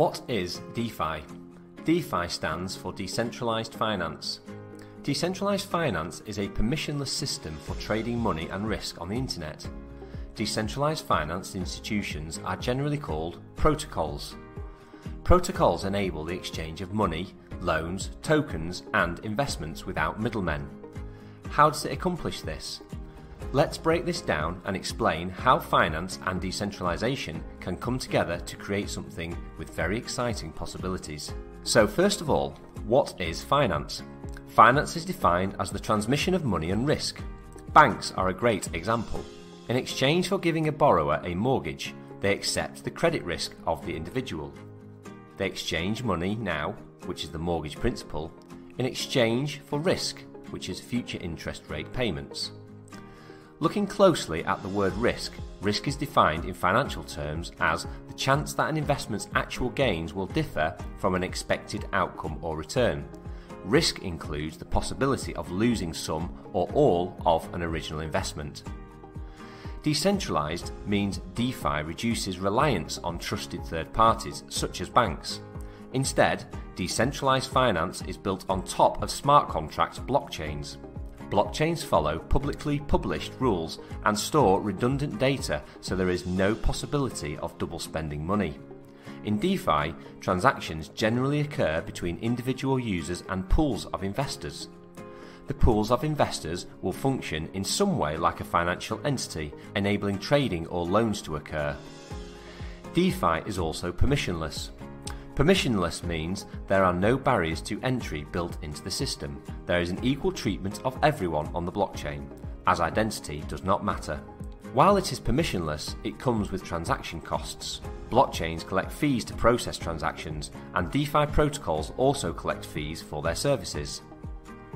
What is DeFi? DeFi stands for Decentralized Finance. Decentralized finance is a permissionless system for trading money and risk on the internet. Decentralized finance institutions are generally called protocols. Protocols enable the exchange of money, loans, tokens, and investments without middlemen. How does it accomplish this? Let's break this down and explain how finance and decentralization can come together to create something with very exciting possibilities. So first of all, what is finance? Finance is defined as the transmission of money and risk. Banks are a great example. In exchange for giving a borrower a mortgage, they accept the credit risk of the individual. They exchange money now, which is the mortgage principal, in exchange for risk, which is future interest rate payments. Looking closely at the word risk, risk is defined in financial terms as the chance that an investment's actual gains will differ from an expected outcome or return. Risk includes the possibility of losing some or all of an original investment. Decentralized means DeFi reduces reliance on trusted third parties such as banks. Instead, decentralized finance is built on top of smart contract blockchains. Blockchains follow publicly published rules and store redundant data, so there is no possibility of double spending money. In DeFi, transactions generally occur between individual users and pools of investors. The pools of investors will function in some way like a financial entity, enabling trading or loans to occur. DeFi is also permissionless. Permissionless means there are no barriers to entry built into the system. There is an equal treatment of everyone on the blockchain, as identity does not matter. While it is permissionless, it comes with transaction costs. Blockchains collect fees to process transactions, and DeFi protocols also collect fees for their services.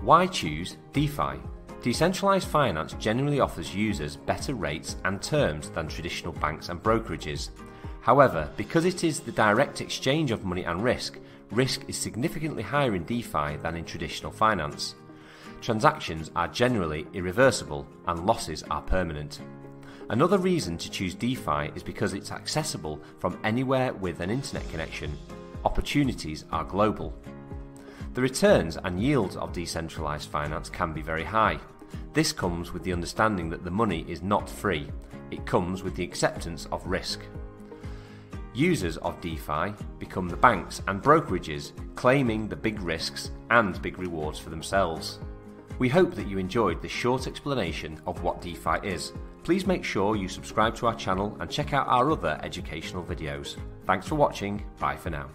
Why choose DeFi? Decentralized finance generally offers users better rates and terms than traditional banks and brokerages. However, because it is the direct exchange of money and risk is significantly higher in DeFi than in traditional finance. Transactions are generally irreversible and losses are permanent. Another reason to choose DeFi is because it's accessible from anywhere with an internet connection. Opportunities are global. The returns and yields of decentralized finance can be very high. This comes with the understanding that the money is not free. It comes with the acceptance of risk. Users of DeFi become the banks and brokerages, claiming the big risks and big rewards for themselves. We hope that you enjoyed this short explanation of what DeFi is. Please make sure you subscribe to our channel and check out our other educational videos. Thanks for watching. Bye for now.